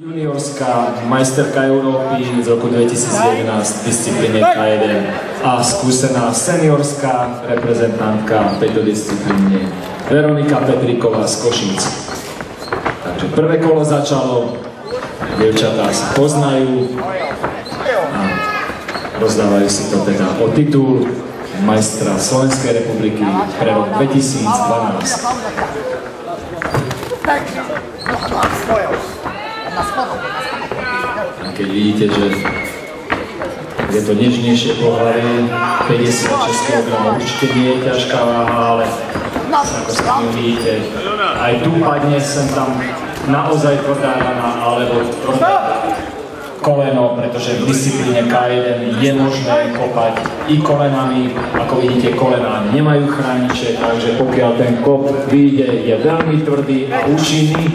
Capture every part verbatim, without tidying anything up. Juniorská majsterka Európy z roku dvetisíc jedenásť v disciplíne ká jeden a skúsená seniorská reprezentantka v tejto disciplíne Veronika Petríková z Košíc. Takže prvé kolo začalo, dievčatá sa poznajú a rozdávajú si to teda o titul majstra Slovenskej republiky pre rok dvetisíc dvanásť. A keď vidíte, že je to nežnejšie pohlavie, päťdesiatšesť kilogramov určite nie je ťažká váha, ale ako s tým vidíte, aj tu padne sem tam naozaj tvrdá rana alebo tvrdé koleno, pretože v disciplíne ká jeden je možné kopať i kolenami, ako vidíte, kolená nemajú chrániče, takže pokiaľ ten kop vyjde, je veľmi tvrdý a účinný.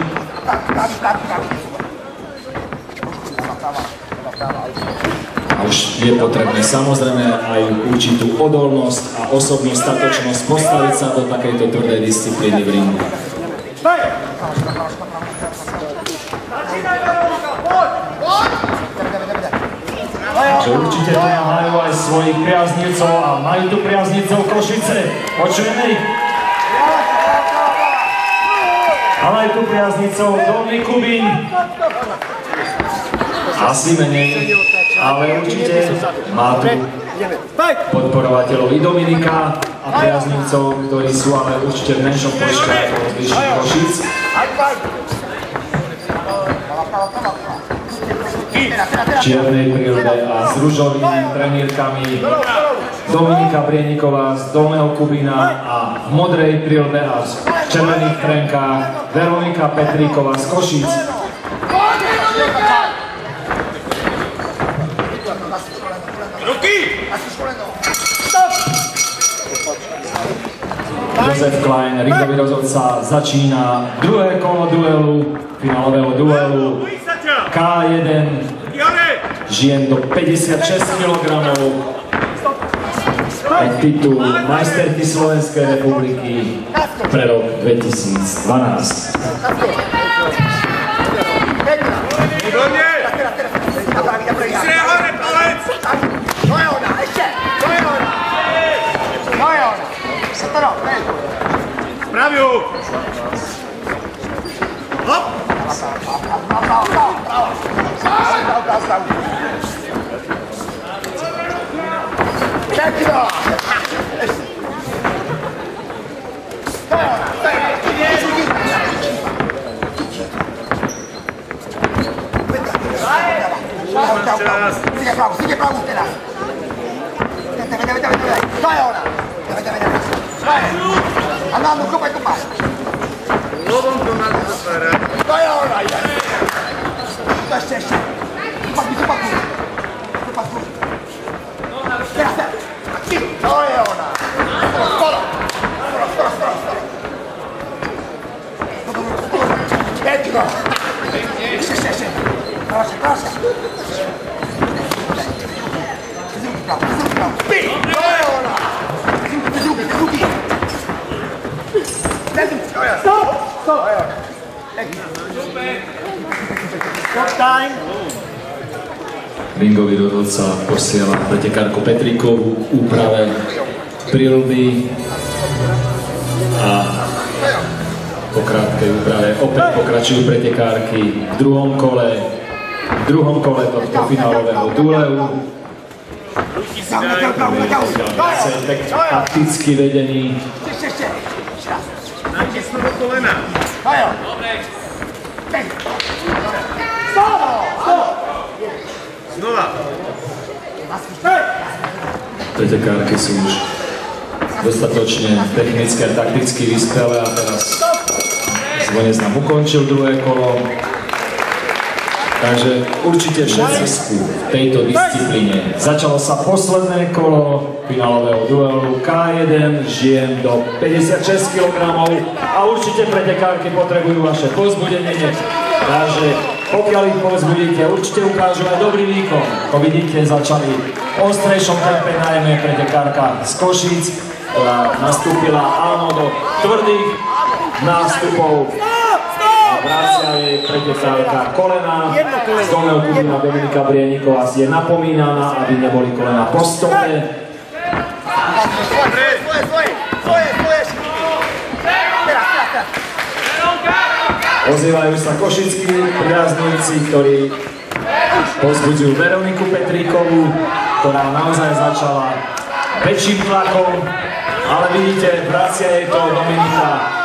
A už je potrebné samozrejme aj určitú odolnosť a osobnú statočnosť postaviť sa do takejto tvrdej disciplíny v ringu. Takže určite tu majú aj svojich priaznivcov a majú tu priaznivcov Košice. Počujeme ich? Ale aj tu priaznivcov Dolný Kubín. Asi menej, ale určite má tu podporovateľov i Dominika a priaznivcov, ktorí sú ale určite v menšom počte ako z bližších Košíc. V čiernej prírode a s ružovými trenírkami Dominika Brieniková z Dolného Kubína a v modrej prírode a v červených trenkách Veronika Petríková z Košíc. Josef Klein, ringový rozhodca, začína druhé kolo duelu, finálového duelu ká jeden žien do päťdesiatšesť kilogramov aj titul majsterky Slovenskej republiky pre rok dvetisíc dvanásť. Brawo! Hop! Andando, kopaj, kopaj! Nową Donaldę Zaferę. To ja ona jest! To jeszcze, jeszcze! Kopaj mi, kopaj mi! Kopaj mi! Teraz, teraz! To ja ona! Skoro! Skoro, skoro, skoro! Jedź go! Jeszcze, jeszcze, jeszcze! Proszę, proszę! Zrób prawo, zrób prawo! To ja ona! Zrób, zrób, zrób! Stop! Stop! Ringový rozhodca posiela pretekárku Petríkovú k úprave prírody a po krátkej úprave opäť pokračujú pretekárky v druhom kole v druhom kole tohto finálového duelu. Takticky vedený. Do kolena. Dobre. Znova. Pretekárky sú už dostatočne technicky a takticky vyspelé a teraz zvonec nám ukončil druhé kolo. Takže určite všetci sú v tejto disciplíne. Začalo sa posledné kolo finálového duelu ká jeden žien do päťdesiatšesť kilogramov a určite pretekárky potrebujú vaše povzbudenie. Takže pokiaľ ich povzbudíte, určite ukážu aj dobrý výkon. Ako vidíte, začali ostrejšom tempe, najmä pretekárka z Košíc, ktorá nastúpila áno do tvrdých nástupov. vrácia jej, pretesáka kolena, z dolného kolena Dominika Brieniková si je napomínaná, aby neboli kolena prostorné. Ozývajú sa košickí priazníci, ktorí pozbudzujú Veroniku Petríkovú, ktorá naozaj začala väčším tlakom, ale vidíte, vracia jej to Dominika.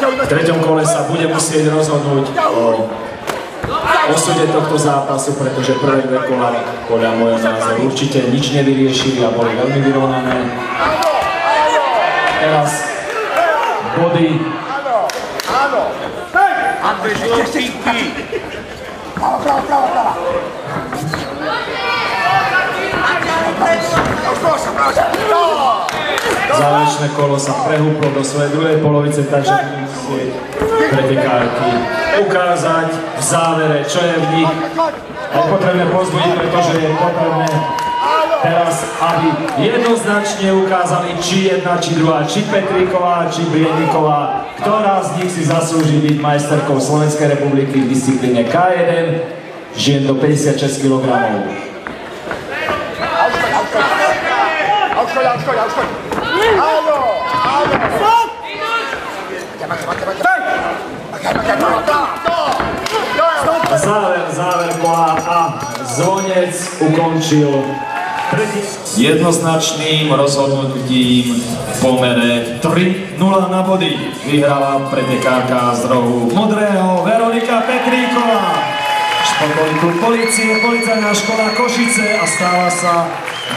V treťom kole sa bude musieť rozhodnúť o osude tohto zápasu, pretože prvé dve kola, podľa môjho názoru, určite nič nevyriešili a boli veľmi vyrovnané. Teraz body. Záverečné kolo sa prehúplo do svojej druhej polovice, takže musí pretekárky ukázať v závere, čo je v nich. Je potrebné pozbudiť, pretože je potrebné teraz, aby jednoznačne ukázali, či jedna, či druhá, či Petríková, či Brieniková, ktorá z nich si zaslúži byť majsterkou Slovenskej republiky v disciplíne ká jeden žien do päťdesiatšesť kilogramov. Záver, záver bola a zvonec ukončil jednoznačným rozhodnutím v pomere tri nula na body. Vyhrala pretekárka z rohu modrého Veronika Petríková. Športovníku polície, policajná škola Košice a stáva sa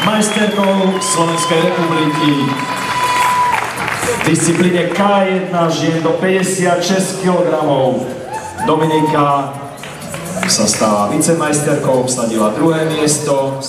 majsterkou Slovenskej republiky v disciplíne ká jedna žien do päťdesiatšesť kilogramov. Dominika sa stáva vicemajsterkou, obsadila druhé miesto.